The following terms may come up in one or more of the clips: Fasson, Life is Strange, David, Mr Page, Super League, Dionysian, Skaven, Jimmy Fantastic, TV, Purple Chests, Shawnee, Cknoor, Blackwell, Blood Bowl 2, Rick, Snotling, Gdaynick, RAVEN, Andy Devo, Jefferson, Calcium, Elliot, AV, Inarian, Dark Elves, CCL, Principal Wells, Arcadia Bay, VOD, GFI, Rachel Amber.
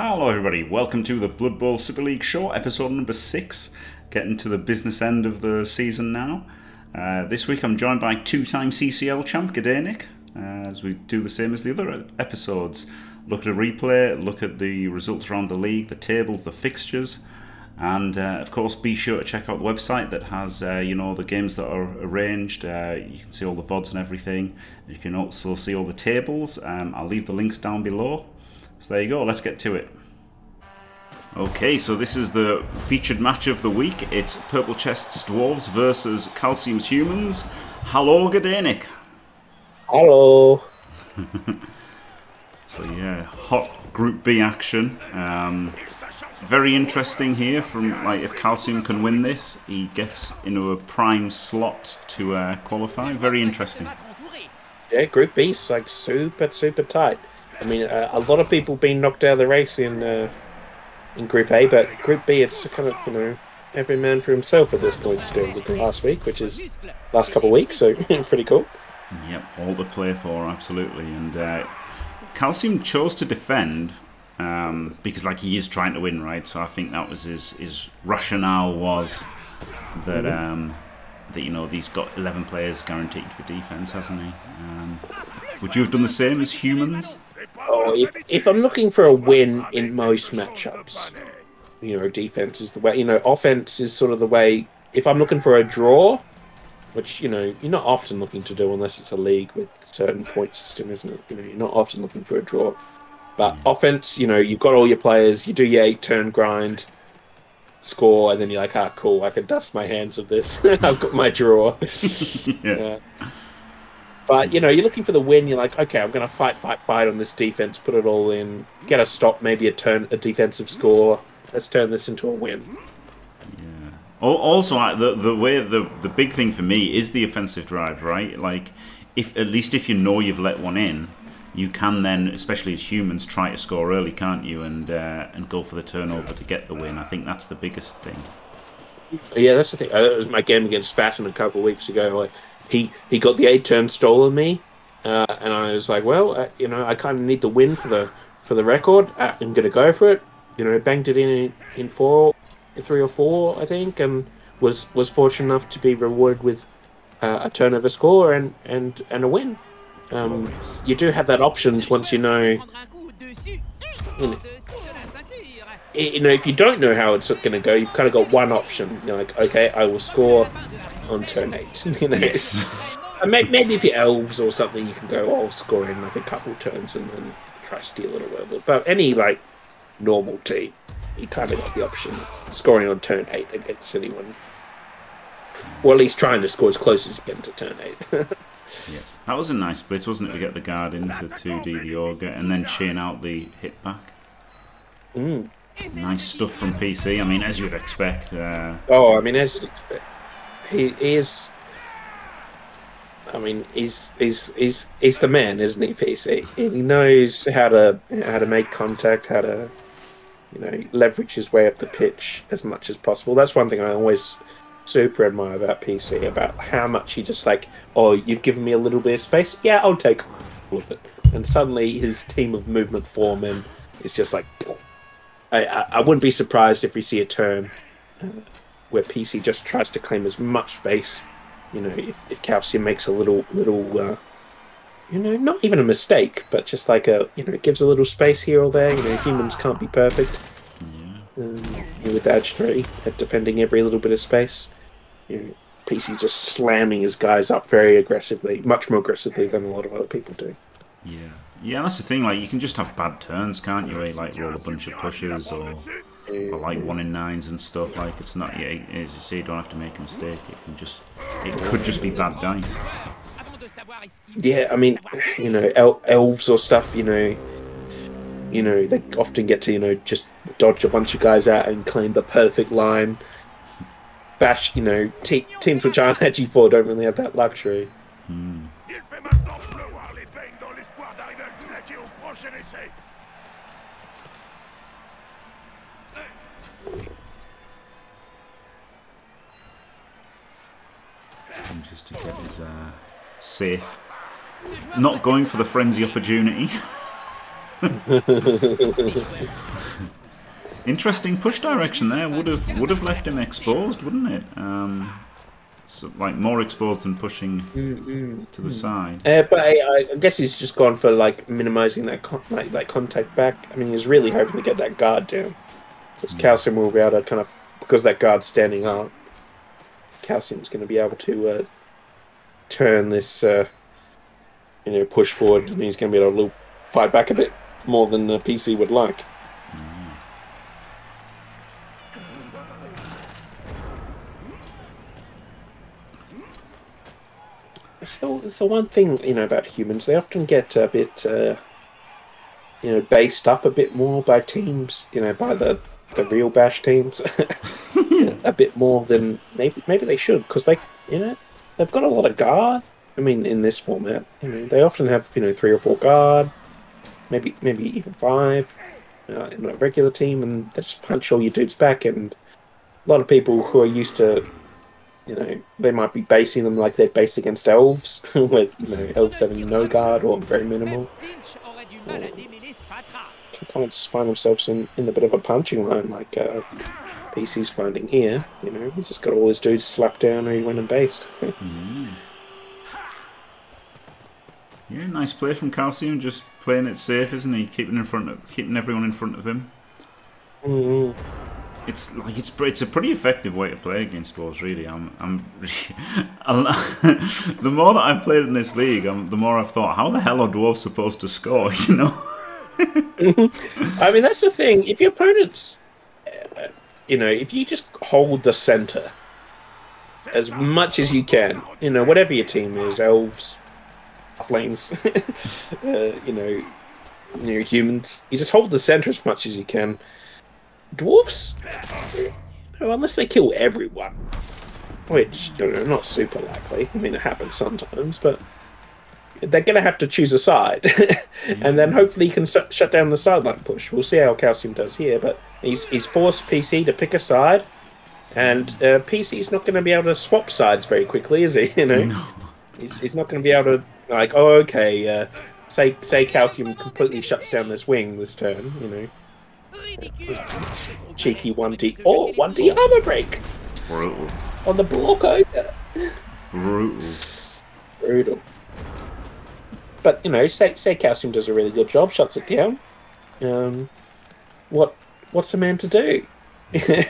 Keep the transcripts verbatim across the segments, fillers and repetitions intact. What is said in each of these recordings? Hello everybody, welcome to the Blood Bowl Super League Show, episode number six. Getting to the business end of the season now. Uh, this week I'm joined by two-time C C L champ, Gdaynick, uh, as we do the same as the other episodes. Look at a replay, look at the results around the league, the tables, the fixtures, and uh, of course be sure to check out the website that has, uh, you know, the games that are arranged. Uh, you can see all the V O Ds and everything. You can also see all the tables. Um, I'll leave the links down below. So there you go, let's get to it. Okay, so this is the featured match of the week. It's Purple Chests Dwarves versus Calcium's Humans. Hello, Gdaynick. Hello. So yeah, hot Group B action. Um, very interesting here from, like, if Calcium can win this, he gets into a prime slot to uh, qualify. Very interesting. Yeah, Group B's like super, super tight. I mean, uh, a lot of people being knocked out of the race in uh, in Group A, but Group B, it's kind of, you know, every man for himself at this point still, with the last week, which is last couple of weeks, so pretty cool. Yep, all to play for, absolutely. And uh, Calcium chose to defend um, because, like, he is trying to win, right? So I think that was his his rationale was that um, that you know, he's got eleven players guaranteed for defense, hasn't he? Um, would you have done the same as Humans? Oh, if, if I'm looking for a win in most matchups, you know, defense is the way. You know, offense is sort of the way. If I'm looking for a draw, which, you know, you're not often looking to do unless it's a league with a certain point system, isn't it? You know, you're not often looking for a draw. But offense, you know, you've got all your players, you do your eight turn grind, score, and then you're like, ah, cool, I can dust my hands of this. I've got my draw. Yeah. Uh, But, you know, you're looking for the win. You're like, okay, I'm going to fight, fight, fight on this defense, put it all in, get a stop, maybe a turn, a defensive score. Let's turn this into a win. Yeah. Also, the the way the the big thing for me is the offensive drive, right? Like, if at least if you know you've let one in, you can then, especially as Humans, try to score early, can't you? And uh, and go for the turnover to get the win. I think that's the biggest thing. Yeah, that's the thing. It was my game against Fasson a couple of weeks ago. Like, He he got the eight turn stolen me, uh, and I was like, well, uh, you know, I kind of need the win for the for the record. Uh, I'm gonna go for it. You know, banged it in in four, in three or four, I think, and was was fortunate enough to be rewarded with uh, a turnover score and and and a win. Um, you do have that options once you know. You know, you know, if you don't know how it's going to go, you've kind of got one option. You're like, okay, I will score on turn eight. You know, yes. And maybe if you're elves or something, you can go, oh, I'll score in like a couple turns and then try to steal it or whatever. But any, like, normal team, you kind of got the option of scoring on turn eight against anyone. Or at least trying to score as close as you can to turn eight. Yeah, that was a nice blitz, wasn't it, to get the guard into two D the Auger and then chain out the hit back. Mm. Nice stuff from P C. I mean, as you'd expect. Uh... Oh, I mean, as you'd expect. He, he is. I mean, he's he's he's he's the man, isn't he? P C. He knows how to how to make contact, how to, you know, leverage his way up the pitch as much as possible. That's one thing I always super admire about P C, about how much he just, like, oh, you've given me a little bit of space. Yeah, I'll take all of it. And suddenly his team of movement form and it's just like. I, I wouldn't be surprised if we see a turn uh, where P C just tries to claim as much space. You know, if, if Calcium makes a little, little, uh, you know, not even a mistake, but just like a, you know, it gives a little space here or there. You know, Humans can't be perfect. Yeah. Um, with Edge three, at defending every little bit of space. You know, P C just slamming his guys up very aggressively, much more aggressively than a lot of other people do. Yeah. Yeah, that's the thing. Like, you can just have bad turns, can't you? Eh? Like, roll a bunch of pushes or, or like one in nines and stuff. Like, it's not. Yeah, as you say, you don't have to make a mistake. It can just. It could just be bad dice. Yeah, I mean, you know, el elves or stuff. You know, you know, they often get to, you know, just dodge a bunch of guys out and claim the perfect line. Bash, you know, te teams which aren't actually for don't really have that luxury. Hmm. And just to get his uh, safe, not going for the frenzy opportunity. Interesting push direction there. Would have would have left him exposed, wouldn't it? Um, so, like more exposed than pushing mm-mm. to the side. Uh, but I, I guess he's just gone for like minimising that con like that contact back. I mean, he's really hoping to get that guard down. Because mm. Calcium will be able to kind of, because that guard's standing up, Calcium's going to be able to uh, turn this, uh, you know, push forward, and he's going to be able to loop, fight back a bit more than the P C would like. Mm. It's, the, it's the one thing, you know, about humans. They often get a bit, uh, you know, based up a bit more by teams, you know, by the... the real bash teams a bit more than maybe maybe they should, because they you know they've got a lot of guard. I mean, in this format, you know, they often have you know three or four guard, maybe maybe even five uh, in a regular team, and they just punch all your dudes back. And a lot of people who are used to, you know, they might be basing them like they're based against elves, with you know elves having no guard or very minimal. Or, kind of just find themselves in, in a bit of a punching line, like uh, P C's finding here. You know, he's just got all his dudes slapped down and he went and based. mm. Yeah, nice play from Calcium, just playing it safe, isn't he? Keeping in front of, keeping everyone in front of him. Mm. It's like it's it's a pretty effective way to play against Dwarves, really. I'm I'm the more that I've played in this league, I'm, the more I've thought, how the hell are Dwarves supposed to score? You know. I mean, that's the thing. If your opponent's, uh, you know, if you just hold the center as much as you can, you know, whatever your team is, elves, flames, uh, you know, you know, humans, you just hold the center as much as you can. Dwarves, you know, unless they kill everyone, which, you know, not super likely. I mean, it happens sometimes, but they're going to have to choose a side. And yeah. Then hopefully he can shut down the sideline push. We'll see how Calcium does here, but he's, he's forced P C to pick a side, and uh, P C's not going to be able to swap sides very quickly, is he? You know, no. he's, he's not going to be able to, like, oh, okay, uh, say, say Calcium completely shuts down this wing this turn, you know. Cheeky one D, oh, one D armor break! Brutal. On the block over. Brutal. Brutal. But, you know, say, say Calcium does a really good job, shuts it down. Um, what What's a man to do? Ooh,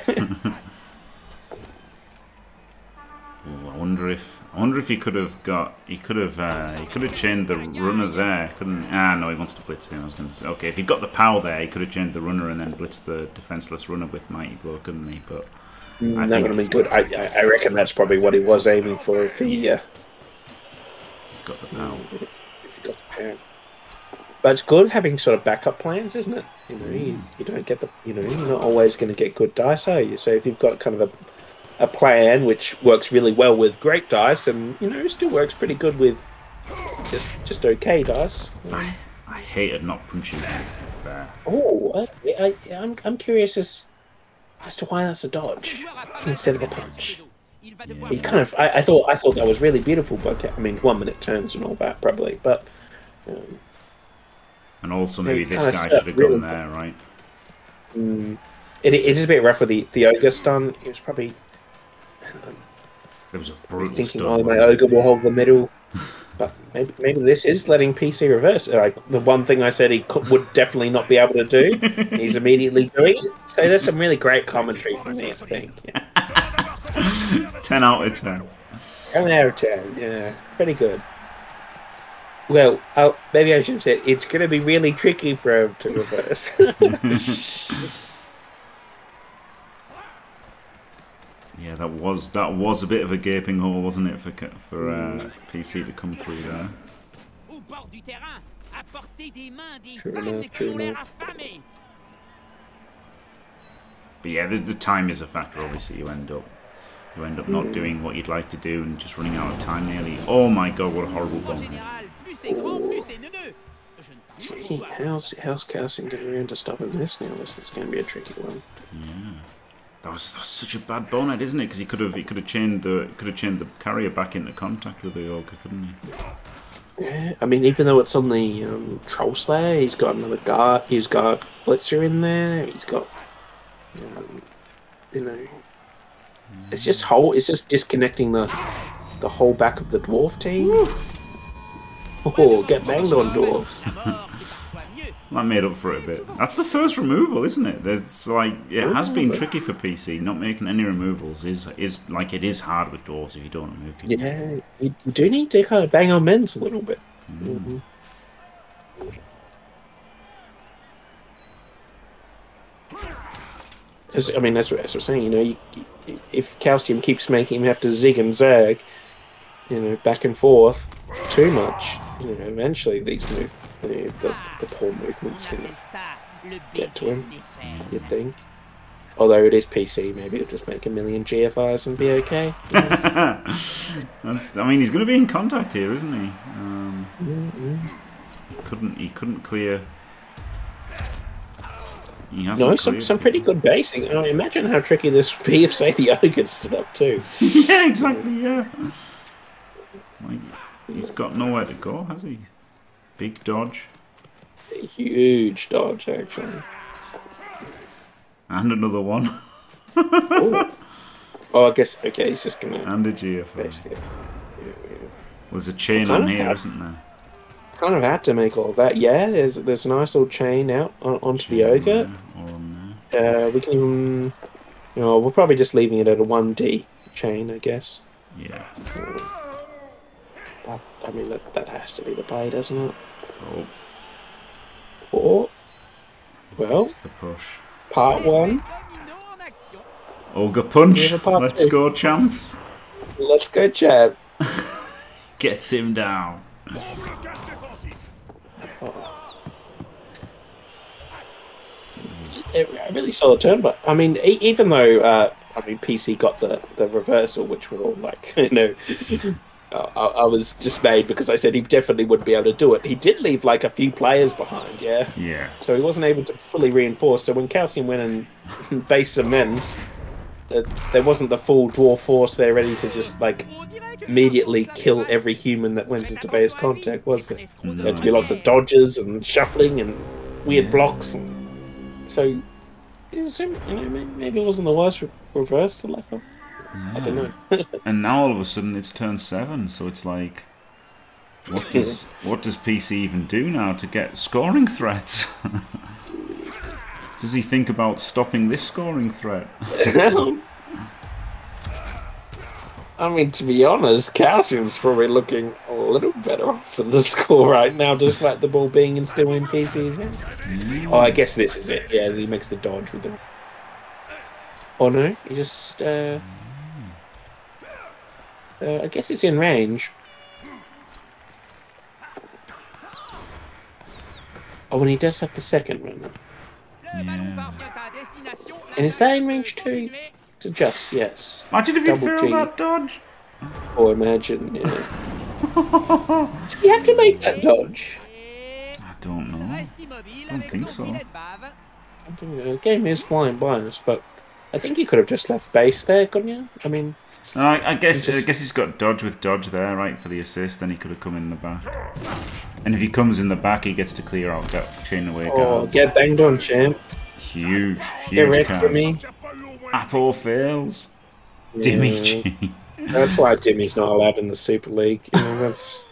I wonder if I wonder if he could have got he could have uh, he could have chained the runner there, couldn't? Ah, no, he wants to blitz him. I was going to say, okay, if he got the power there, he could have chained the runner and then blitzed the defenseless runner with mighty blow, couldn't he? But I that would have been good. I, I I reckon that's probably what he was aiming for if he uh, got the power. If, But it's good having sort of backup plans, isn't it? You know, mm. you, you don't get the, you know, you're not always going to get good dice, are you? So if you've got kind of a, a plan which works really well with great dice, and you know, still works pretty good with just just okay dice. I, I hated not punching that. Oh, I, I, I'm I'm curious as as to why that's a dodge instead of a punch. Yeah. He kind of, I, I thought, I thought that was really beautiful. But I mean, one-minute turns and all that, probably. But um, and also maybe this guy should have gone there, right? Mm, it, it is a bit rough with the the ogre stun. It was probably. Um, it was a brutal thinking, stun. Oh, my ogre will hold the middle. But maybe, maybe this is letting P C reverse. Like the one thing I said he could, would definitely not be able to do, he's immediately doing it. So there's some really great commentary from me, I think. Yeah. ten out of ten. ten out of ten, yeah. Pretty good. Well, I'll, maybe I should have said, it's going to be really tricky for him to reverse. Yeah, that was that was a bit of a gaping hole, wasn't it, for, for uh, P C to come through there. True enough, true enough. But yeah, the, the time is a factor, obviously, you end up. You end up not doing what you'd like to do and just running out of time nearly. Oh my god, what a horrible bomb. Gee, how's, how's Calcium getting around to stopping this now? This is going to be a tricky one. Yeah. That was, that was such a bad bonehead, isn't it? Because he could have he could have chained the could have chained the carrier back into contact with the ogre, couldn't he? Yeah, I mean, even though it's on the um, Troll Slayer, he's got another guard, he's got Blitzer in there, he's got, um, you know, it's just whole, it's just disconnecting the the whole back of the dwarf team. Oh, get banged on, dwarves. I made up for it a bit. That's the first removal, isn't it? There's like it Ooh, has been tricky for P C. Not making any removals is is like it is hard with dwarves if you don't remove them. Yeah, you do need to kind of bang on men's a little bit. Mm. Mm-hmm. As, I mean, that's what, that's what I'm saying. You know, you, you, if Calcium keeps making him have to zig and zag, you know, back and forth too much, you know, eventually these move. The, the, the poor movement's gonna get to him, you'd think. Although it is P C, maybe it'll just make a million G F Is and be okay. Yeah. That's, I mean, he's going to be in contact here, isn't he? Um, mm-hmm. He couldn't. He couldn't clear. He no, some some pretty good basing. I mean, imagine how tricky this would be if, say, the ogre stood up too. Yeah, exactly. Yeah. Like, he's got nowhere to go, has he? Big dodge. A huge dodge, actually. And another one. Oh, I guess, okay, he's just going to... And a G F I. Yeah, yeah. There's a chain on here, had, isn't there? Kind of had to make all that. Yeah, there's there's a nice little chain out on, onto chain the ogre. On there, on there. Uh, we can even... You know, we're probably just leaving it at a one D chain, I guess. Yeah. Uh, I mean, that, that has to be the play, doesn't it? Oh. Or, well, the push. Part one. Ogre punch. Let's two. go, champs. Let's go, champ. Gets him down. Oh. A really solid turn, but I mean, even though uh, I mean, P C got the the reversal, which we're all like, you know. Uh, I, I was dismayed because I said he definitely wouldn't be able to do it. He did leave like a few players behind, yeah? Yeah. So he wasn't able to fully reinforce. So when Calcium went and based some men's, uh, there wasn't the full dwarf force there ready to just like immediately kill every human that went into base contact, was there? No. There had to be lots of dodges and shuffling and weird yeah. blocks. And so, you know, maybe it wasn't the worst re reverse that I thought. Yeah. I don't know. And now all of a sudden it's turn seven, so it's like, what does what does P C even do now to get scoring threats? Does he think about stopping this scoring threat? I mean, to be honest, Calcium's probably looking a little better off for the score right now, despite the ball being and still in P C's hands. Yeah. Oh, I guess this is it. Yeah, he makes the dodge with the. Oh no, he just. Uh... Uh, I guess it's in range. Oh, and he does have the second runner. Yeah. And is that in range too? It's a just, yes. Imagine if Double you fail that dodge. Oh, imagine, yeah. Did we have to make that dodge? I don't know. I don't think so. I don't know. The game is flying by us, but I think you could have just left base there, couldn't you? I mean... I, I guess just... I guess he's got dodge with dodge there, right, for the assist. Then he could have come in the back. And if he comes in the back, he gets to clear out that chain away oh, guards. Get banged on, champ. Huge, huge Get ready for me. Apple fails. Yeah. Dimmy. That's why Dimmy's not allowed in the Super League. You know, that's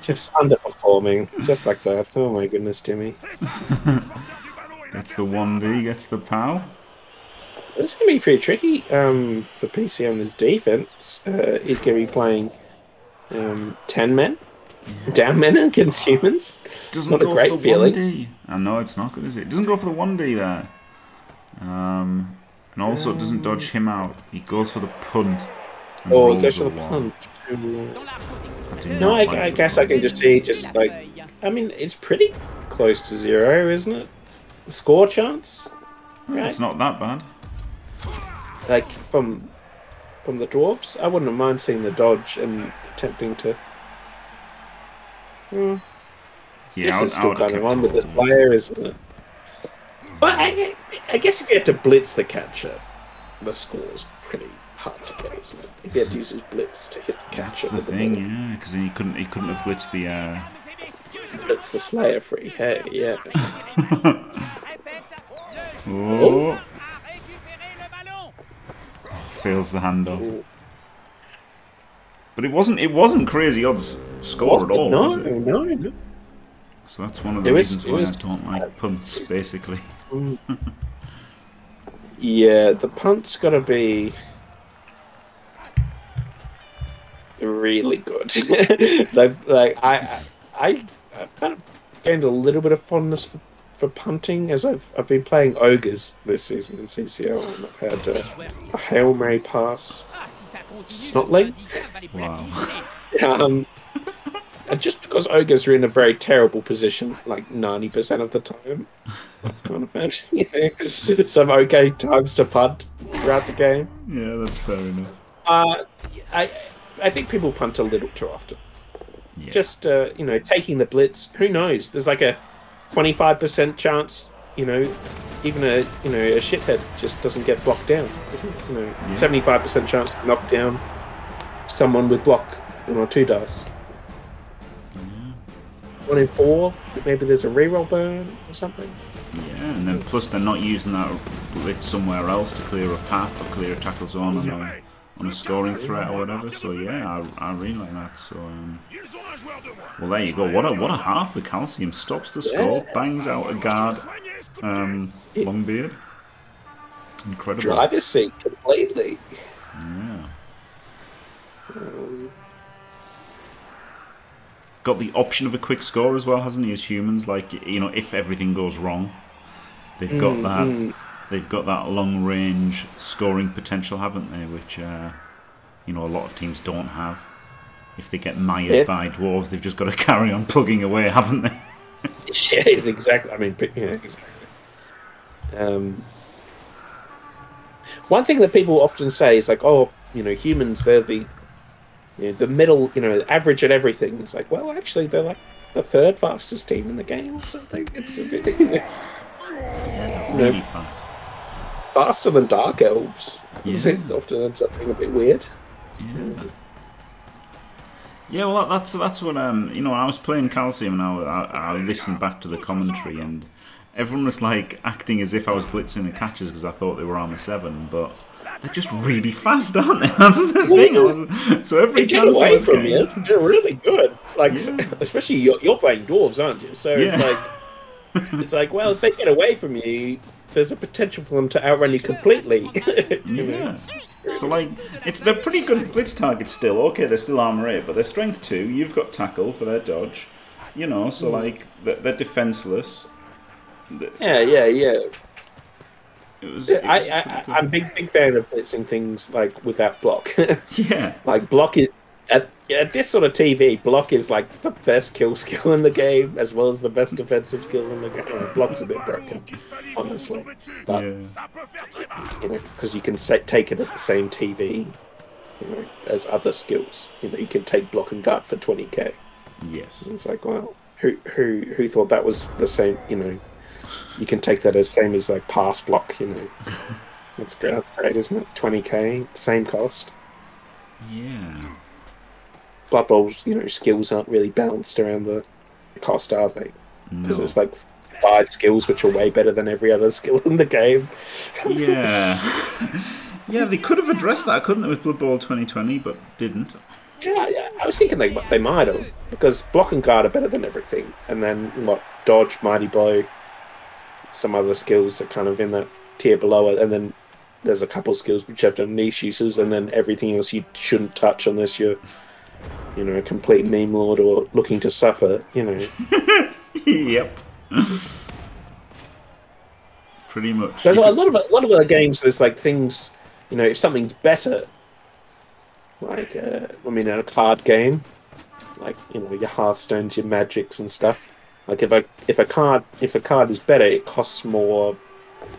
just underperforming, just like that. Oh my goodness, Dimmy. That's the one D, gets the pow. This is going to be pretty tricky um, for P C on his defense. Uh, he's going to be playing um, ten men, yeah. down men against humans. Doesn't not go a great for the feeling. one D. I know it's not good, is it? It doesn't go for the one D there. Um, and also um, it doesn't dodge him out. He goes for the punt. Oh, he goes for the punt. I no, I, like I guess punt. I can just see just like... I mean, it's pretty close to zero, isn't it? The score chance? Oh, right? It's not that bad. Like from from the dwarves, I wouldn't mind seeing the dodge and attempting to. Hmm. Yeah, this is still going on with this player, isn't it? But I, I guess if you had to blitz the catcher, the score's pretty hard to get, isn't it? If he had to use his blitz to hit the catcher. That's the thing, the yeah, because he couldn't he couldn't have blitzed the uh blitz the Slayer free hair, yeah. Oh. Oh. Fails the handoff. Ooh. But it wasn't it wasn't crazy odds score at all. No, was it? no, no. So that's one of the it reasons was, why was, I don't like uh, punts, basically. Yeah, the punt's got to be really good. like, like I, I, I've kind of gained a little bit of fondness for, for punting as I've I've been playing ogres this season in C C L, and I've had a, a Hail Mary pass, Snotling. Wow. um, and just because ogres are in a very terrible position, like ninety percent of the time, I've kind of found you know, some okay times to punt throughout the game. Yeah, that's fair enough. Uh, I, I think people punt a little too often. Yeah. Just uh, you know, taking the blitz. Who knows? There's like a twenty-five percent chance. You know, even a you know a shithead just doesn't get blocked down. You know, seventy-five yeah. percent chance to knock down someone with block one or two dice. One in four, maybe there's a reroll burn or something. Yeah, and then plus they're not using that blitz somewhere else to clear a path or clear a tackle zone on a, on a scoring threat or whatever. So yeah, I, I really like that. So um, well, there you go. What a what a half for Calcium. Stops the score, yeah. bangs out a guard, um, Longbeard. Incredible. Driver's seat completely. Yeah. Um, Got the option of a quick score as well, hasn't he? As humans, like you know, if everything goes wrong, they've got mm, that. Mm. They've got that long-range scoring potential, haven't they? Which uh, you know, a lot of teams don't have. If they get mired yeah. by dwarves, they've just got to carry on plugging away, haven't they? Yes, exactly. I mean, yeah, exactly. Um, one thing that people often say is like, "Oh, you know, humans, they're the." You know, the middle, you know, average at everything. It's like, well, actually, they're like the third fastest team in the game or something. It's a bit, you know, yeah, really you know, fast, faster than Dark Elves. Yeah. Often ends up being a bit weird. Yeah. Yeah. Well, that's that's what um, you know. I was playing Calcium, and I, I, I listened back to the commentary, and everyone was like acting as if I was blitzing the catchers because I thought they were armor seven, but. They're just really fast, aren't they? That's the yeah. thing. So every chance away was from you, they're really good. Like, yeah. especially you're, you're playing dwarves, aren't you? So yeah. it's like, it's like, well, if they get away from you, there's a potential for them to outrun you completely. you yeah. Know? So like, it's they're pretty good blitz targets still. Okay, they're still armor eight, but they're strength two. You've got tackle for their dodge. You know, so mm. like they're, they're defenseless. Yeah, yeah, yeah. It was, it was I, I, I'm a big, big fan of blitzing things like without block. yeah. Like block is, at, at this sort of T V, block is like the best kill skill in the game as well as the best defensive skill in the game. Block's a bit broken, honestly. But, yeah. you know, because you can take it at the same T V you know, as other skills. You know, you can take block and guard for twenty K. Yes. And it's like, well, who, who, who thought that was the same, you know, you can take that as same as like pass block, you know. That's great, that's great, isn't it? twenty K, same cost. Yeah. Blood Bowl's, you know, skills aren't really balanced around the cost, are they? Because no. there's like five skills which are way better than every other skill in the game. yeah. Yeah, they could have addressed that, couldn't they, with Blood Bowl twenty twenty, but didn't. Yeah, yeah, I was thinking they they might have, because block and guard are better than everything, and then what? Dodge, mighty blow. Some other skills that are kind of in that tier below it, and then there's a couple of skills which have done niche uses, and then everything else you shouldn't touch unless you're, you know, a complete meme lord or looking to suffer, you know. Yep. Pretty much. There's a lot of a lot of other games. There's like things, you know, if something's better, like uh, I mean, in a card game, like you know, your Hearthstones, your Magics, and stuff. Like if a if a card if a card is better, it costs more,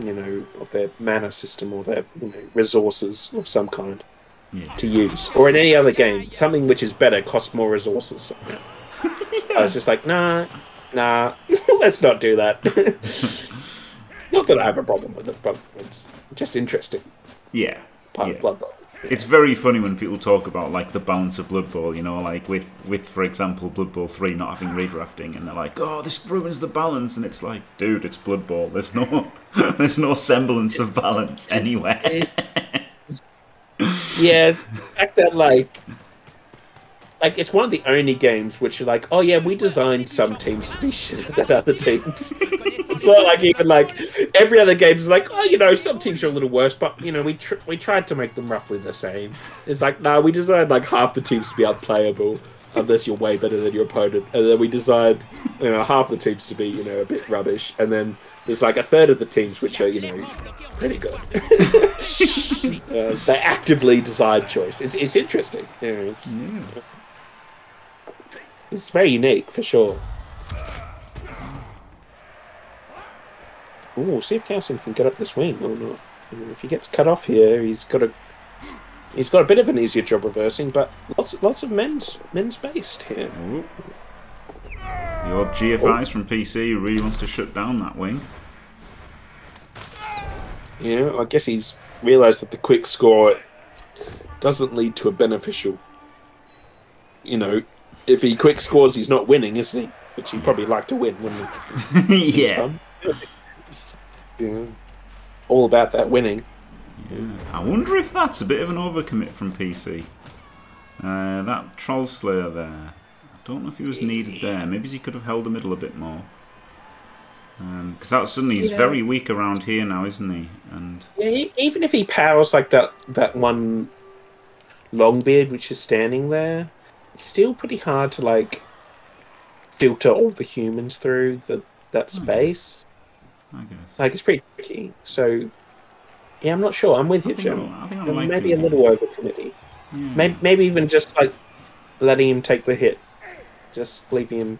you know, of their mana system or their you know, resources of some kind yeah. to use. Or in any other game, something which is better costs more resources. yeah. I was just like, nah, nah, let's not do that. Not that I have a problem with it, but it's just interesting. Yeah, part yeah. of Blood Bowl. Yeah. It's very funny when people talk about like the balance of Blood Bowl, you know, like with, with for example, Blood Bowl three not having raid rafting, and they're like, oh, this ruins the balance, and it's like, dude, it's Blood Bowl. There's no there's no semblance of balance anywhere. Yeah, the fact that like Like, it's one of the only games which you're like, oh yeah, we designed some teams to be shit than other teams. It's not like even like, every other game is like, oh, you know, some teams are a little worse, but, you know, we tr we tried to make them roughly the same. It's like, no, nah, we designed like half the teams to be unplayable, unless you're way better than your opponent. And then we designed, you know, half the teams to be, you know, a bit rubbish. And then there's like a third of the teams which are, you know, pretty good. uh, they actively designed choice. It's, it's interesting. Yeah, it's... Yeah. It's very unique, for sure. Ooh, see if Calcium can get up this wing or not. If he gets cut off here, he's got a he's got a bit of an easier job reversing, but lots lots of men's men's based here. Ooh. The old G F Is Ooh. from P C who really wants to shut down that wing. Yeah, I guess he's realised that the quick score doesn't lead to a beneficial, you know. If he quick scores, he's not winning, isn't he? Which he'd probably like to win, wouldn't he? Yeah. Yeah. All about that winning. Yeah. I wonder if that's a bit of an overcommit from P C. Uh, that Troll Slayer there. I don't know if he was needed there. Maybe he could have held the middle a bit more. Because um, that suddenly he's yeah. very weak around here now, isn't he? And yeah, he, even if he powers like that, that one Longbeard which is standing there. It's still pretty hard to like filter all the humans through the, that space. I guess. Like it's pretty tricky. So yeah, I'm not sure. I'm with I you, Jim. I think I like maybe a little over committee. Yeah. Maybe, maybe even just like letting him take the hit, just leaving him.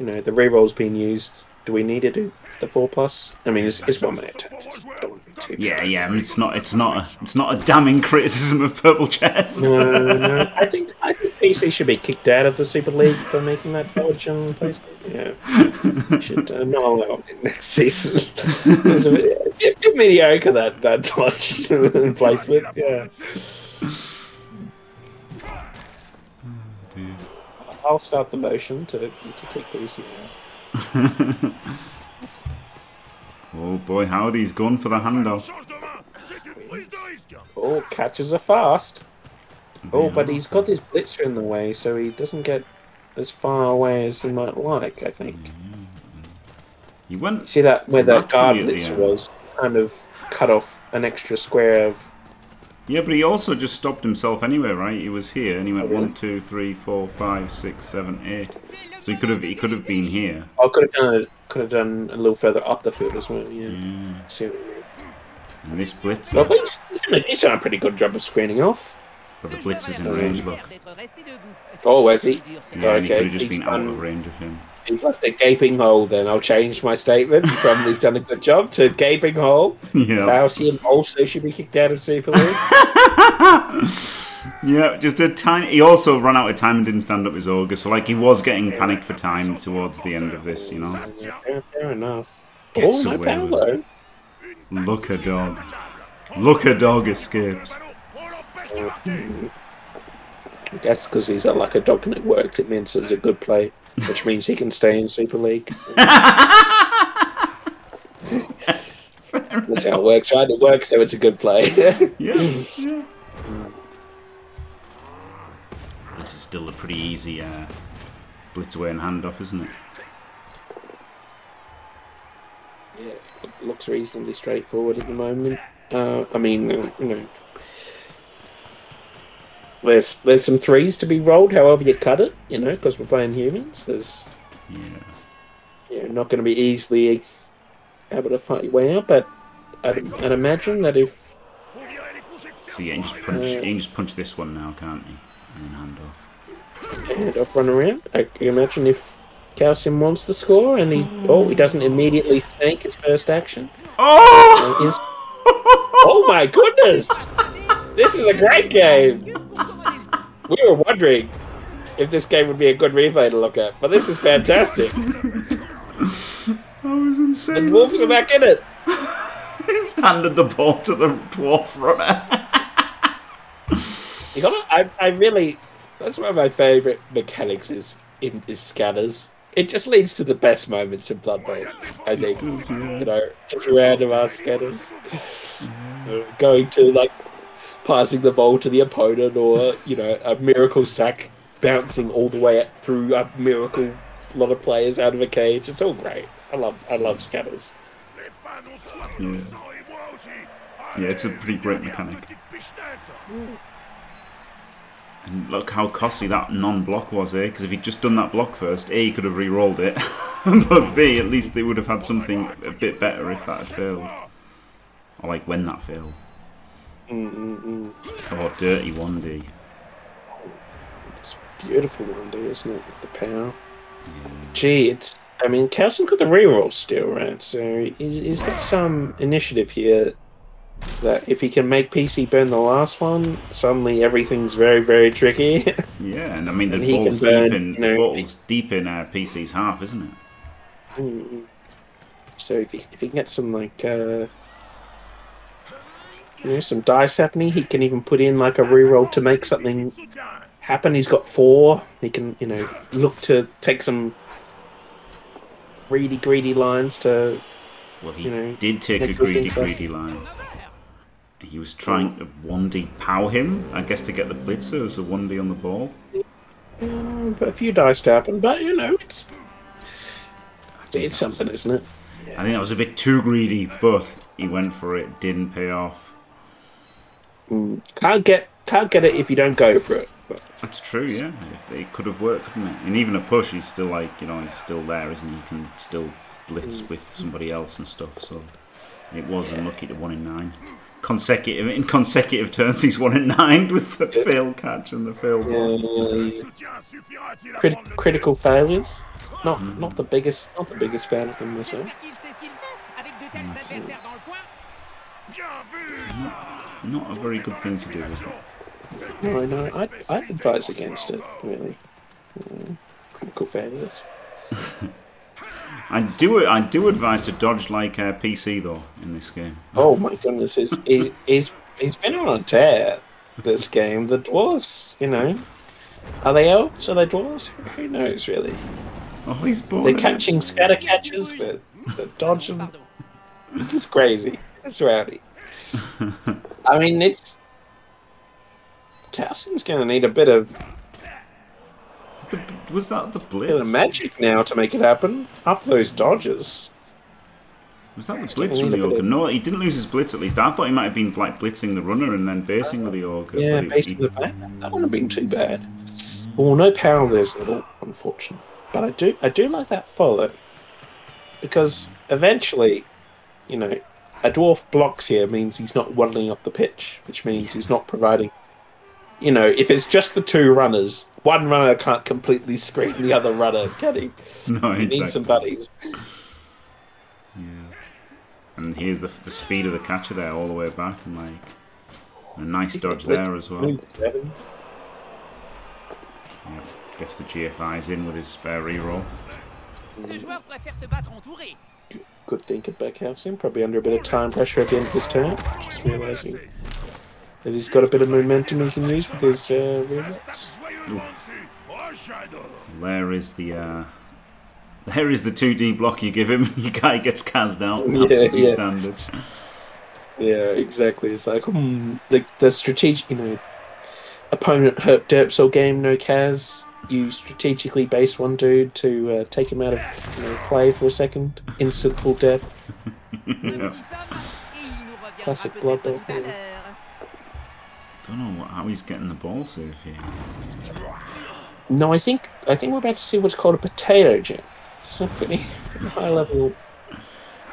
You know, the reroll's being used. Do we need to do the four plus? I mean, it's, it's one minute. It's, don't want to be too bad. Yeah, yeah. I mean, it's not, it's not, a, it's not a damning criticism of Purple Chest. No, no. I think, I think P C should be kicked out of the Super League for making that fortune. Yeah, should uh, not allow it next season. It's a bit, a bit mediocre that that dodge and placement. Yeah. Oh, I'll start the motion to to kick P C out. Oh boy, howdy's gone for the handoff. Oh, catches are fast. Oh, but he's got his blitzer in the way, so he doesn't get as far away as he might like, I think. You went see that where that guard blitzer was, kind of cut off an extra square of... Yeah, but he also just stopped himself anyway, right? He was here, and he went oh, really? one, two, three, four, five, six, seven, eight. So he could have, he could have been here. I could have done, a, could have done a little further up the field as well. Yeah. yeah. See what I mean. And this blitzer. Well, but he's, he's, done a, he's done a pretty good job of screening off. But the blitzer's in yeah. range. Look. Oh, is he? Yeah, okay. And he could have just he's been done, out of range of him. He's left a gaping hole. Then I'll change my statement from he's done a good job to gaping hole. Yeah. Calcium also should be kicked out of Super League. Yeah, just a tiny. He also ran out of time and didn't stand up his auger, so like he was getting panicked for time towards the end of this, you know. Fair, fair enough. Gets oh, away no with it. Look, a dog. Look, a dog escapes. Mm-hmm. I guess because he's a like a dog and it worked, it means it was a good play. Which means he can stay in Super League. That's how it works, right? It works, so it's a good play. Yeah. Yeah. This is still a pretty easy uh, blitz away and handoff, isn't it? Yeah, it looks reasonably straightforward at the moment. Uh, I mean, you know, There's there's some threes to be rolled, however you cut it, you know, because we're playing humans. There's yeah, yeah, not going to be easily able to fight your way out, but I'd, I'd imagine that if so, yeah, you can just punch, uh, you can just punch this one now, can't you? And then hand off, hand off, run around. I can imagine if Calcium wants the score, and he oh, he doesn't immediately snake his first action. Oh, oh my goodness! This is a great game. We were wondering if this game would be a good replay to look at, but this is fantastic. That was insane. The Wolves are back in it. Just handed the ball to the dwarf runner. You know, I, I really... That's one of my favourite mechanics is, in, is scanners. It just leads to the best moments in Blood Bowl, I think. Does, yeah. You know, just random ass scanners. Yeah. Going to, like, passing the ball to the opponent, or, you know, a miracle sack bouncing all the way through a miracle lot of players out of a cage. It's all great. I love I love scanners. Yeah, yeah, it's a pretty great mechanic. Mm. And look how costly that non-block was, eh? Because if he'd just done that block first, A, he could have re-rolled it, but B, at least they would have had something a bit better if that had failed. Or like when that failed. Mm -mm -mm. Oh, dirty one D. It's beautiful one D, isn't it? With the power. Yeah. Gee, it's... I mean, Calcium got the reroll still, right? So is, is there some initiative here that if he can make P C burn the last one, suddenly everything's very, very tricky? Yeah, and I mean, the bottle's deep in, you know, bottle's deep in uh, P C's half, isn't it? So if he, if he can get some, like, uh, you know, some dice happening, he can even put in, like, a reroll to make something happen. He's got four. He can, you know, look to take some... greedy, greedy lines to. Well, he you know, did take a greedy, greedy line. He was trying to one D pow him, I guess, to get the blitzer as a one D on the ball. Um, but a few dice to happen, but you know, it's it's something, isn't it? I think that was a bit too greedy, but he went for it. Didn't pay off. Mm, can't get can't get it if you don't go for it. But that's true, yeah. If it could have worked, couldn't it? And even a push, he's still like, you know, he's still there, isn't he? He can still blitz mm. with somebody else and stuff. So it was yeah. unlucky to one in nine consecutive in consecutive turns. He's one in nine with the failed catch and the failed yeah. yeah. Crit critical failures. Not mm. not the biggest, not the biggest fan of them myself. Not, not a very good thing to do, is it? No, no, I'd, I'd advise against it, really. Yeah, critical failures. I do I do advise to dodge like uh, P C, though, in this game. Oh, my goodness. He's, he's, he's, he's been on a tear this game. The dwarves, you know. Are they elves? Are they dwarves? Who knows, really? Oh, he's born. They're catching scatter catches, but the dodge them. It's crazy. It's rowdy. I mean, it's... Calcium's going to need a bit of... The, was that the blitz? Bit of magic now to make it happen. After those dodges. Was that the blitz from the Ogre? Of... No, he didn't lose his blitz at least. I thought he might have been like blitzing the runner and then basing uh, with the Ogre. Yeah, basing he... the back. That wouldn't have been too bad. Well, no power there's at all, unfortunately. But I do, I do like that follow. Because eventually, you know, a dwarf blocks here means he's not waddling up the pitch. Which means he's not providing... You know, if it's just the two runners, one runner can't completely screen the other runner, can he? No, he exactly. needs some buddies. Yeah. And here's the, the speed of the catcher there, all the way back, and like a nice dodge there as well. Yeah, gets the G F Is in with his spare reroll. Good thinking back, Calcium. Probably under a bit of time pressure at the end of this turn. Just realising. And he's got a bit of momentum he can use with his uh, reroll. There is the uh, there is the two D block you give him. Your guy gets cast out. Absolutely yeah, yeah. standard. Yeah, exactly. It's like hmm, the the strategic, you know, opponent herp derps all game no Kaz. You strategically base one dude to uh, take him out of you know, play for a second. Instant full death. Yeah. Classic Blood Bowl. I don't know how he's getting the ball safe here. No, I think I think we're about to see what's called a potato jam. It's a pretty high level.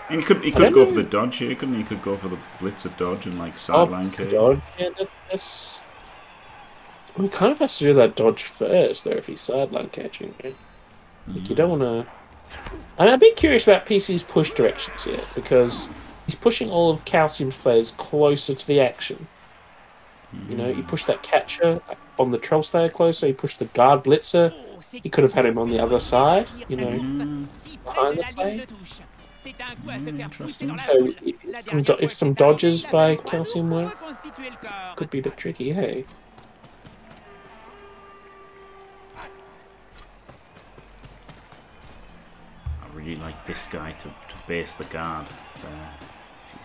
And he could he could go know. for the dodge here, couldn't he? He could go for the blitzer dodge and like sideline kick. Oh, yeah, that's... Well, he kind of has to do that dodge first, though, if he's sideline catching. Right? Like mm. you don't want to. I'm a bit curious about P C's push directions here because he's pushing all of Calcium's players closer to the action. You know, you push that catcher on the troll stayer close, so you push the guard blitzer. You could have had him on the other side, you know, behind the play. So, if some, do if some dodges by Calcium were, could be a bit tricky, hey? I really like this guy to, to base the guard there, if,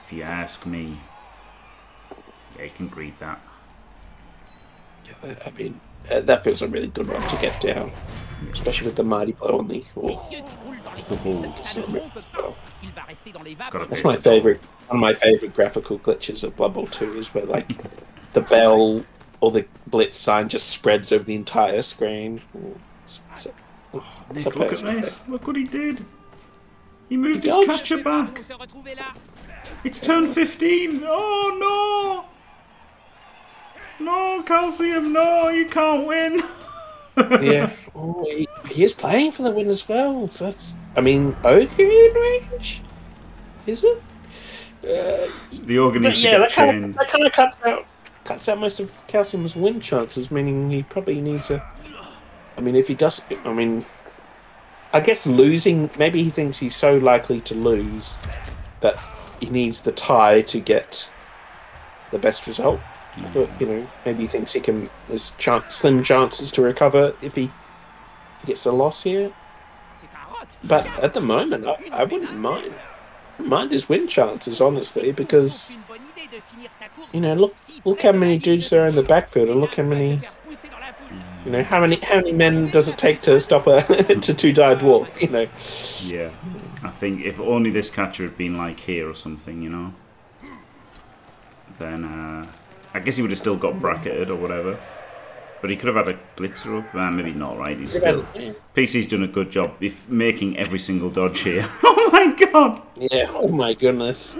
if you ask me. Yeah, you can greet that. Yeah, I mean, uh, that feels a really good one to get down, especially with the mighty blow on the... Oh. Oh. That's my favorite. One of my favorite graphical glitches of Blood Bowl two is where like the bell or the blitz sign just spreads over the entire screen. It's, it's, it's oh, Nick, look at this! Look what he did! He moved he his catcher back. It's turn fifteen. Oh no! No, Calcium! No, you can't win. Yeah. Oh, he, he is playing for the win as well. So that's, I mean, Ogre in range? Is it? Uh, the Ogre needs to yeah, get chained. That kind of cuts out, cuts out most of Calcium's win chances, meaning he probably needs a... I mean, if he does... I mean, I guess losing... Maybe he thinks he's so likely to lose that he needs the tie to get the best result. But, you know, maybe he thinks he can. There's chance, slim chances to recover if he gets a loss here. But at the moment, I, I wouldn't mind. I wouldn't mind his win chances, honestly, because you know, look, look how many dudes there are in the backfield, and look how many. You know, how many how many men does it take to stop a to two die dwarf? You know. Yeah, I think if only this catcher had been like here or something, you know. Then. uh I guess he would have still got bracketed or whatever. But he could have had a blitzer up. Ah, maybe not, right? He's still... P C's done a good job if making every single dodge here. Oh, my God! Yeah, oh, my goodness.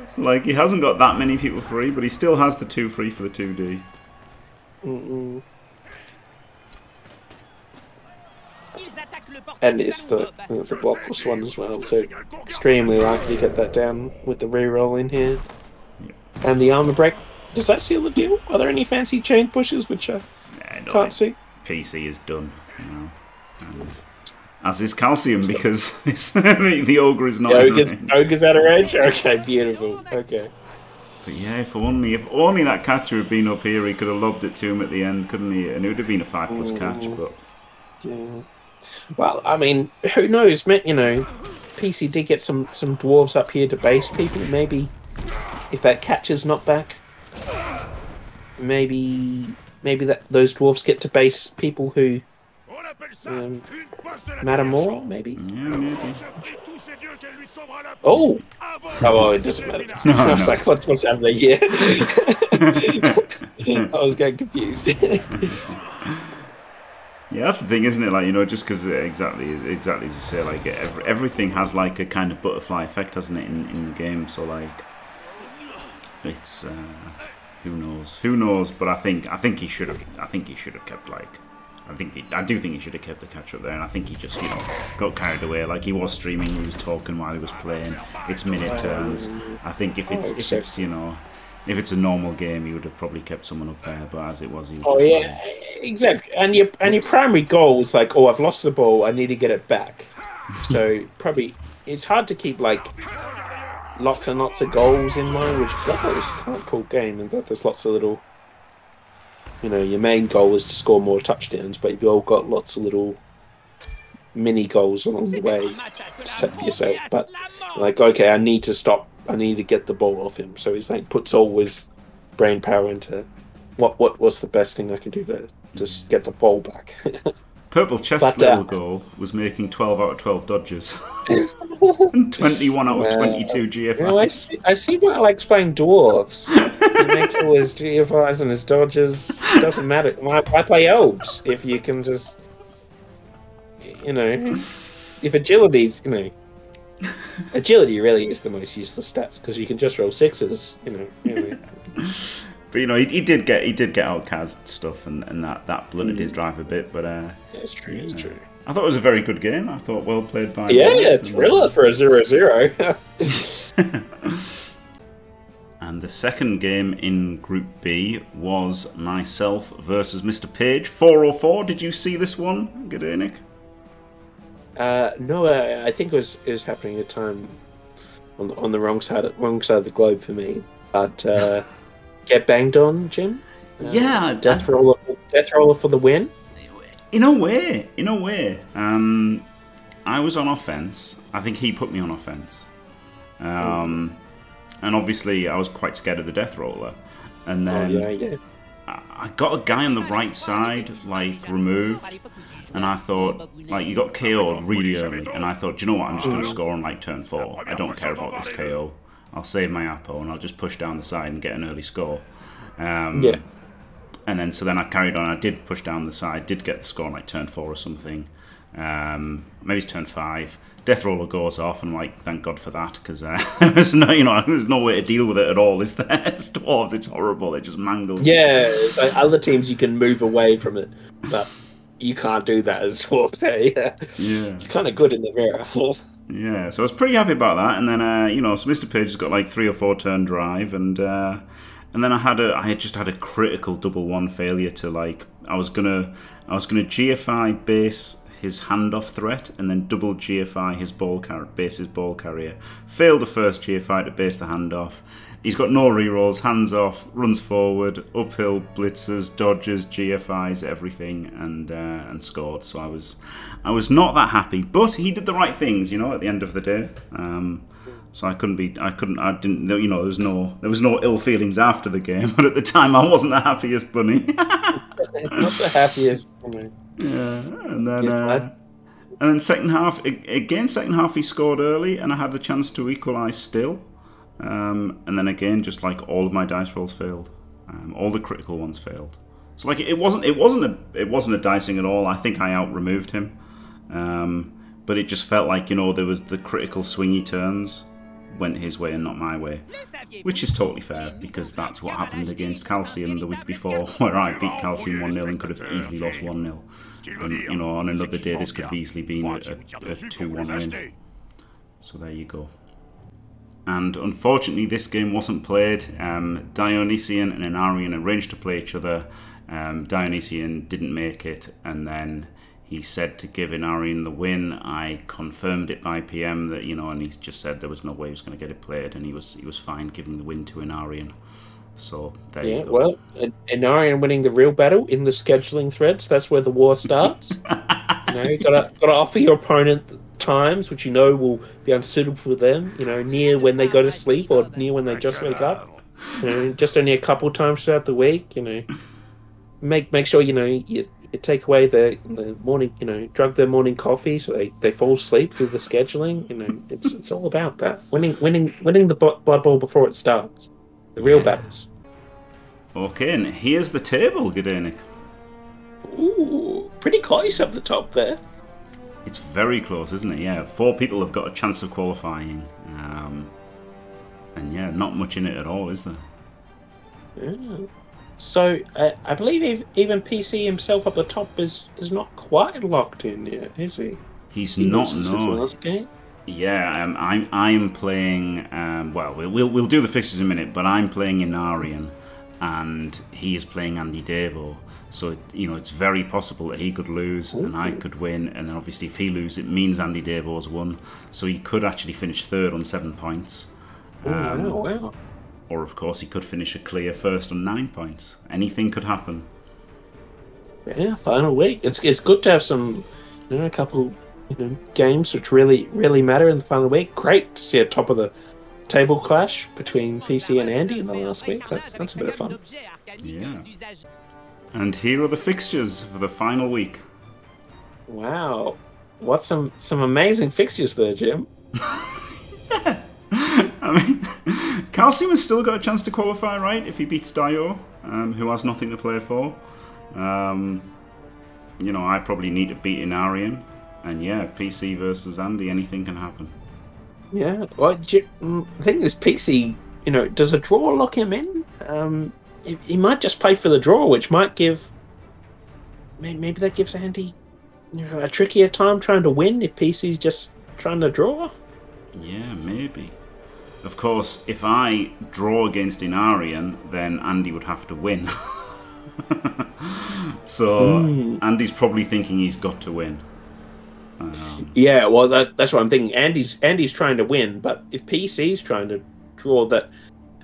It's like he hasn't got that many people free, but he still has the two free for the two D. Mm-mm. And it's the, uh, the blockless one as well, so extremely likely to get that down with the reroll in here. And the armor break, does that seal the deal? Are there any fancy chain pushes which I nah, no, can't see? P C is done, you know. And as is Calcium, because the, the ogre is not. The ogre's, in ogre's out of range. Okay, beautiful. Okay. But yeah, if only, if only that catcher had been up here, he could have lobbed it to him at the end, couldn't he? And it would have been a five plus mm, catch, but. Yeah. Well, I mean, who knows? You know, P C did get some some dwarves up here to base people, maybe. If that catcher's not back, maybe maybe that those dwarves get to base people who um, matter more. Maybe. Yeah, maybe. Oh, oh, well, it doesn't matter. No, I was no. like, what's what's happening here? I was getting confused. Yeah, that's the thing, isn't it? Like, you know, just because exactly, exactly as you say, like every, everything has like a kind of butterfly effect, hasn't it, in in the game? So like. It's uh, who knows, who knows. But I think I think he should have. I think he should have kept like. I think he, I do think he should have kept the catch up there. And I think he just you know got carried away. Like he was streaming, he was talking while he was playing. It's minute turns. I think if it's if it's you know if it's a normal game, he would have probably kept someone up there. But as it was, he was oh just, yeah, um, exactly. And your and your primary goal is like, oh, I've lost the ball. I need to get it back. So probably it's hard to keep like. Lots and lots of goals in mind, which Blood Bowl is quite a cool game, and there's lots of little, you know, your main goal is to score more touchdowns, but you've all got lots of little mini goals along the way to set for yourself. But like, okay, I need to stop, I need to get the ball off him. So he's like puts all his brain power into what what was the best thing I can do to just get the ball back. Purple Chests' little uh, goal was making twelve out of twelve dodges. And twenty-one out of twenty-two G F Is. You know, I, see, I see why I like playing dwarves. He makes all his G F Is and his dodges. It doesn't matter. Why, why play elves if you can just... You know... If agility's... You know... Agility really is the most useless stats because you can just roll sixes. You know... Anyway. But you know, he, he did get he did get outcast stuff, and, and that that blunted mm. his drive a bit. But uh, that's true. That's uh, true. I thought it was a very good game. I thought well played by yeah, yeah thriller for a zero zero. And the second game in Group B was myself versus Mister Page, four oh four. Did you see this one, Gdaynick? Uh, no, I, I think it was it was happening at a time on the, on the wrong side wrong side of the globe for me. But uh, get banged on, Jim. Uh, yeah, death roller, death roller for the win. In a way, in a way. Um, I was on offense. I think he put me on offense. Um, and obviously, I was quite scared of the death roller. And then oh, yeah, yeah. I got a guy on the right side, like, removed. And I thought, like, you got K O'd really early. And I thought, do you know what? I'm just going to score on, like, turn four. I don't care about this K O. I'll save my apple and I'll just push down the side and get an early score. Um, yeah. And then, so then I carried on. I did push down the side, did get the score on, like, turn four or something. Um, maybe it's turn five. Death roller goes off, and like, thank God for that, because uh, there's no, you know, there's no way to deal with it at all. Is there? It's dwarves. It's horrible. It just mangles. Yeah, it's like other teams you can move away from it, but you can't do that as dwarves. Yeah, yeah. It's kind of good in the mirror. Yeah, so I was pretty happy about that, and then uh, you know, so Mister Page has got like three or four turn drive, and uh, and then I had a, I had just had a critical double one failure to like, I was gonna, I was gonna G F I base his handoff threat, and then double G F I his ball carrier, base his ball carrier. Failed the first G F I to base the handoff. He's got no rerolls, hands off, runs forward, uphill, blitzers, dodges, G F Is, everything, and uh, and scored. So I was, I was not that happy, but he did the right things, you know, at the end of the day. Um, so I couldn't be, I couldn't, I didn't, you know, there was no, there was no ill feelings after the game. But at the time, I wasn't the happiest bunny. Not the happiest bunny. Yeah, and then uh, and then second half again. Second half he scored early, and I had the chance to equalise still. Um, and then again, just like all of my dice rolls failed, um, all the critical ones failed. So like it wasn't it wasn't a it wasn't a dicing at all. I think I out removed him, um, but it just felt like, you know, there was the critical swingy turns went his way and not my way, which is totally fair, because that's what happened against Calcium the week before, where I beat Calcium one nil and could have easily lost one nil. And, you know, on another day this could have easily been a two one win. So there you go. And unfortunately this game wasn't played. Um, Dionysian and Inarian arranged to play each other. Um, Dionysian didn't make it, and then he said to give Inarian the win. I confirmed it by P M that, you know, and he just said there was no way he was going to get it played, and he was he was fine giving the win to Inarian. So there yeah, you go. Well, Inarian winning the real battle in the scheduling threads. That's where the war starts. You know, you gotta gotta offer your opponent times which you know will be unsuitable for them. You know, near when they go to sleep or near when they just wake up. You know, just only a couple times throughout the week. You know, make make sure you know you. Take away the the morning, you know, drug their morning coffee so they, they fall asleep through the scheduling. You know, it's it's all about that winning, winning, winning the Blood Bowl before it starts, the real yeah. battles. Okay, and here's the table, Gdaynick. Ooh, pretty close up the top there. It's very close, isn't it? Yeah, four people have got a chance of qualifying, um, and yeah, not much in it at all, is there? Yeah. So uh, I believe even P C himself up the top is is not quite locked in yet, is he? He's he not. No. Yeah, um, I'm I'm playing. Um, well, we'll we'll do the fixtures in a minute, but I'm playing Inarian, and he is playing Andy Devo. So you know, it's very possible that he could lose mm-hmm. and I could win, and then obviously if he loses, it means Andy Devo's won. So he could actually finish third on seven points. Oh um, wow! wow. Or, of course, he could finish a clear first on nine points. Anything could happen. Yeah, final week. It's it's good to have some, you know, a couple, you know, games which really really matter in the final week. Great to see a top of the table clash between P C and Andy in the last week. That, that's a bit of fun. Yeah. And here are the fixtures for the final week. Wow, what some some amazing fixtures there, Jim. Yeah. I mean. Calcium has still got a chance to qualify, right? If he beats Dio, um, who has nothing to play for. Um, you know, I probably need to beat Inarian. And yeah, P C versus Andy, anything can happen. Yeah, well, you, I think this P C, you know, does a draw lock him in? Um, he, he might just play for the draw, which might give... Maybe, maybe that gives Andy, you know, a trickier time trying to win if P C's just trying to draw. Yeah, maybe. Of course, if I draw against Inarian, then Andy would have to win. So, mm. Andy's probably thinking he's got to win. Um, yeah, well, that, that's what I'm thinking. Andy's Andy's trying to win, but if P C's trying to draw that,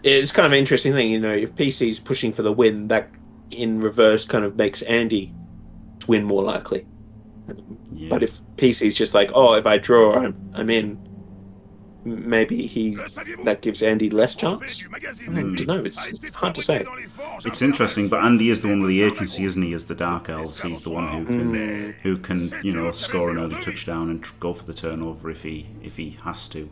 it's kind of an interesting thing, you know. If P C's pushing for the win, that in reverse kind of makes Andy win more likely. Yeah. But if P C's just like, oh, if I draw, I'm I'm in. Maybe he that gives Andy less chance. I don't know. It's, it's hard to say. It's interesting, but Andy is the one with the agency, isn't he? As the Dark Elves, he's the one who can mm. who can you know score another touchdown and go for the turnover if he if he has to,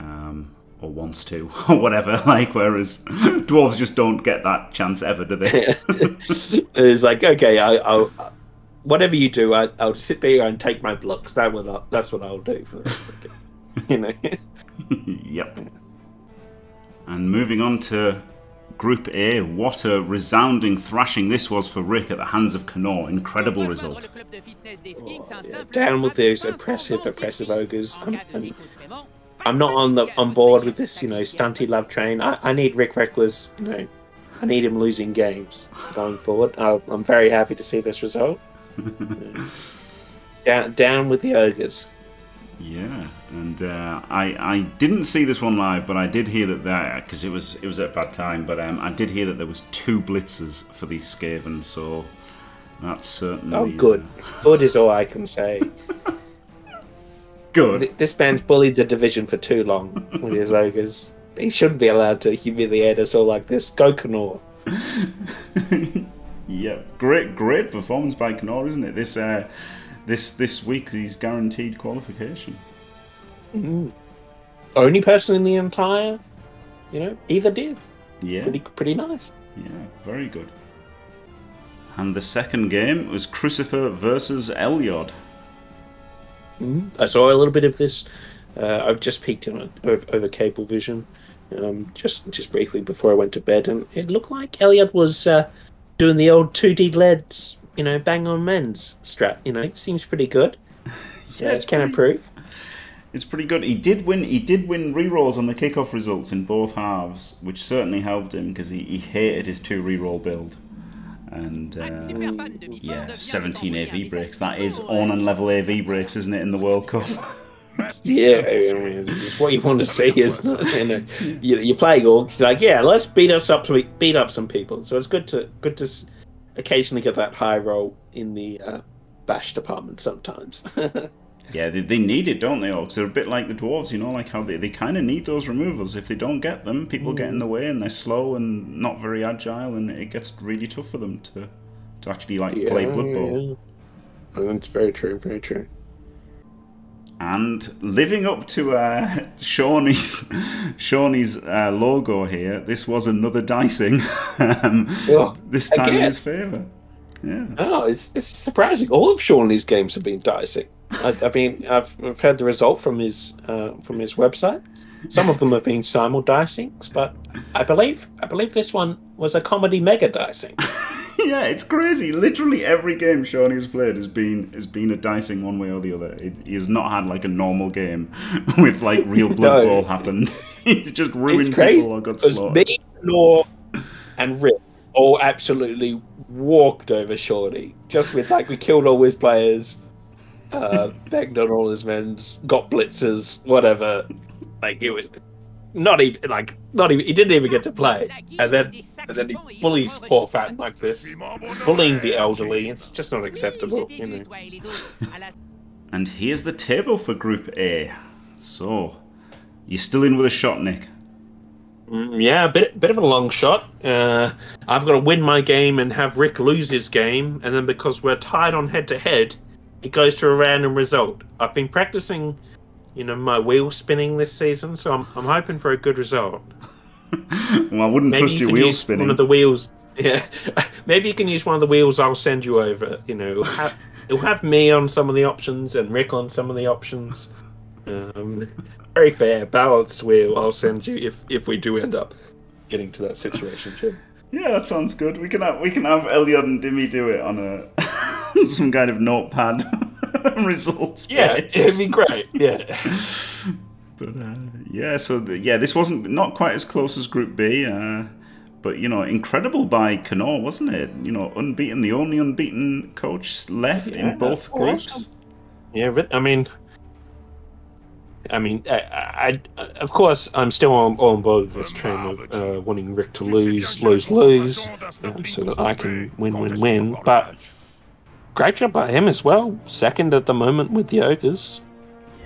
um, or wants to, or whatever. Like whereas dwarves just don't get that chance ever, do they? It's like okay, I, I'll whatever you do, I, I'll sit there and take my blocks. That will I, that's what I'll do for the rest of the game. You know. Yep. And moving on to Group A, what a resounding thrashing this was for Rick at the hands of Cknoor. Incredible result. Oh, yeah. Down with those oppressive, oppressive ogres. I'm, I'm, I'm not on the on board with this, you know, stunty love train. I, I need Rick Reckless, you know. I need him losing games going forward. I, I'm very happy to see this result. down, down with the ogres. Yeah, and uh, I I didn't see this one live, but I did hear that there because it was it was at a bad time. But um, I did hear that there was two blitzers for the Skaven, so that's certainly oh good. Uh... Good is all I can say. Good. This man's bullied the division for too long with his ogres. He shouldn't be allowed to humiliate us all like this. Go Cknoor. Yeah, great great performance by Cknoor, isn't it? This. Uh, This this week, he's guaranteed qualification. Mm. Only person in the entire, you know, either div. Yeah, pretty pretty nice. Yeah, very good. And the second game was Christopher versus Elliot. Mm. I saw a little bit of this. Uh, I've just peeked in on, over, over cable vision, um, just just briefly before I went to bed, and it looked like Elliot was uh, doing the old two D L E Ds. You know, bang on men's strap. You know, seems pretty good. Yeah, uh, it's can improve. It's pretty good. He did win. He did win rerolls on the kickoff results in both halves, which certainly helped him because he, he hated his two reroll build. And uh, yeah, seventeen A V breaks. That is on and level A V breaks, isn't it, in the World Cup? Yeah, I mean, it's what you want to see, isn't it? You know, you, you play orcs, you're like, yeah, let's beat us up, beat up some people. So it's good to good to. Occasionally get that high roll in the uh, bash department sometimes. Yeah, they, they need it, don't they, orcs? They're a bit like the dwarves, you know, like how they, they kind of need those removals. If they don't get them, people mm. get in the way and they're slow and not very agile, and it gets really tough for them to, to actually, like, yeah, play Blood Bowl. Yeah. That's very true, very true. And living up to uh, Shawnee's Shawnee's uh, logo here, this was another dicing. um, oh, this time in his favour. Yeah. Oh, it's it's surprising. All of Shawnee's games have been dicing. I, I mean, I've I've heard the result from his uh, from his website. Some of them have been simul dicings, but I believe I believe this one was a comedy mega dicing. Yeah, it's crazy. Literally every game Shawnee has played has been has been a dicing one way or the other. It, he has not had like a normal game with like real Blood no. Bowl happened. He's just ruined it's crazy. People or got slaughtered. Me, Cknoor, and Rick all absolutely walked over Shawnee. Just with like we killed all his players, uh, banged on all his men's, got blitzers, whatever. Like it was. Not even like not even he didn't even get to play, and then and then he bullies poor fat like this, bullying the elderly. It's just not acceptable, you know. And here's the table for Group A. So you're still in with a shot, Nick. Mm, yeah, a bit bit of a long shot. Uh, I've got to win my game and have Rick lose his game, and then because we're tied on head to head, it goes to a random result. I've been practicing. You know, my wheel spinning this season, so I'm I'm hoping for a good result. Well, I wouldn't maybe trust you your wheel spinning. One of the wheels, yeah. Maybe you can use one of the wheels I'll send you over. You know, it'll have, it'll have me on some of the options and Rick on some of the options. Um, very fair, balanced wheel. I'll send you if if we do end up getting to that situation, Jim. Yeah, that sounds good. We can have we can have Elliot and Dimmy do it on a some kind of notepad. Results. Yeah, based. It'd be great. Yeah, but uh, yeah, so the, yeah, this wasn't not quite as close as Group B, uh, but you know, incredible by Cknoor, wasn't it? You know, unbeaten, the only unbeaten coach left yeah, in both groups. Also, Yeah, but, I mean, I mean, I, I, I of course I'm still on, on board with this train of uh, wanting Rick to lose, lose, lose, um, so that I can win, win, win. But great job by him as well. Second at the moment with the Ogres,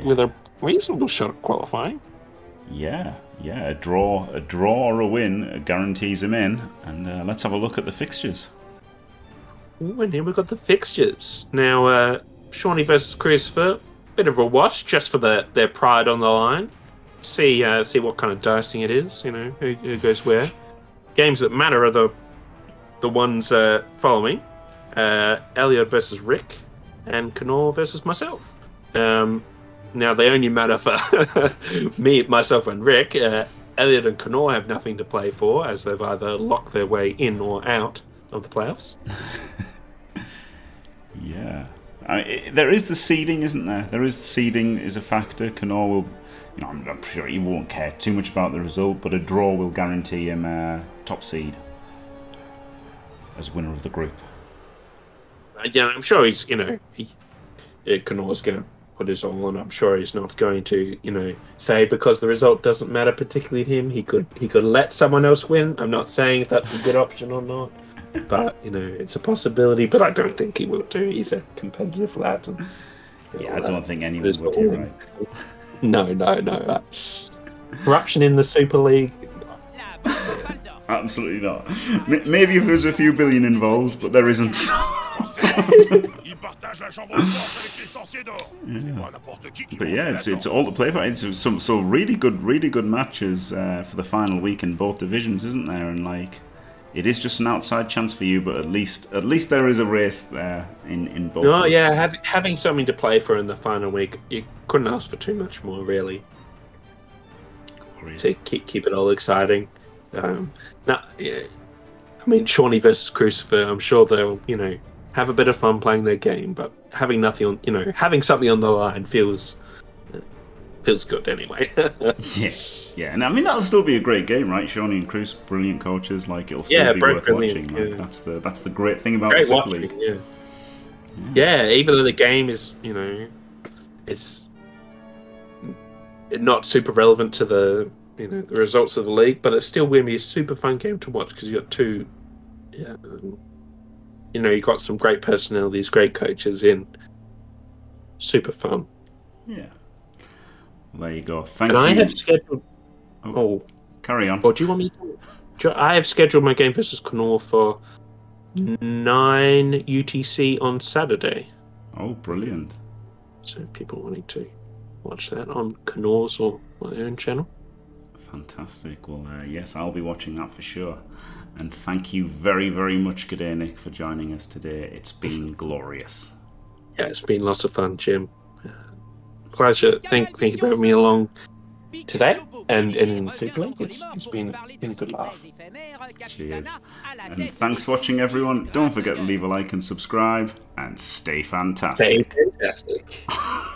with a reasonable shot at qualifying. Yeah, yeah, a draw, a draw or a win guarantees him in. And uh, let's have a look at the fixtures. Ooh, and here we've got the fixtures. Now, uh, Shawnee versus Christopher, bit of a watch just for the, their pride on the line. See uh, see what kind of dicing it is, you know, who, who goes where. Games that matter are the the ones uh, following. Uh, Elliot versus Rick, and Cknoor versus myself. Um, now, they only matter for me, myself, and Rick. Uh, Elliot and Cknoor have nothing to play for, as they've either locked their way in or out of the playoffs. Yeah, I mean, it, there is the seeding, isn't there? There is the seeding is a factor. Cknoor will, you know, I'm, I'm sure he won't care too much about the result, but a draw will guarantee him uh, top seed as winner of the group. Yeah, I'm sure he's, you know, he, Knorr's going to put his all on. I'm sure he's not going to, you know, say because the result doesn't matter particularly to him. He could he could let someone else win. I'm not saying if that's a good option or not, but you know, it's a possibility. But I don't think he will do. He's a competitive lad. And, yeah, know, I don't think anyone would. Do, right? no, no, no. Uh, corruption in the Super League. Absolutely not. Maybe if there's a few billion involved, but there isn't. Yeah. But yeah, it's, it's all to play for. It's some so really good, really good matches uh, for the final week in both divisions, isn't there? And like, it is just an outside chance for you, but at least at least there is a race there in in both. Oh yeah, have, having something to play for in the final week, you couldn't ask for too much more, really. Glorious. To keep keep it all exciting. Um, now, yeah, I mean, Shawnee versus Christopher. I'm sure they'll, you know, have a bit of fun playing their game, but having nothing on, you know, having something on the line feels feels good anyway. Yeah, yeah, and I mean that'll still be a great game, right? Shawnee and Cruz, brilliant coaches, like it'll still yeah, be worth watching. Like, yeah. That's the that's the great thing about great the Super League. Yeah. Yeah. Yeah, even though the game is, you know, it's not super relevant to the, you know, the results of the league, but it's still going to be a super fun game to watch because you got two. Yeah. Um, You know, you got some great personalities, great coaches in. Super fun. Yeah. Well, there you go. Thank and you. And I have scheduled. Oh, oh, carry on. Or do you want me to? I have scheduled my game versus Cknoor for nine U T C on Saturday. Oh, brilliant! So, if people wanting to watch that on Cknoor's or my own channel. Fantastic. Well, uh, yes, I'll be watching that for sure. And thank you very, very much, Gdaynick, for joining us today. It's been glorious. Yeah, it's been lots of fun, Jim. Uh, pleasure. Thank, thank you for having me along today and, and in the Super League. It's, it's been, been a good laugh. Cheers. And thanks for watching, everyone. Don't forget to leave a like and subscribe. And stay fantastic. Stay fantastic.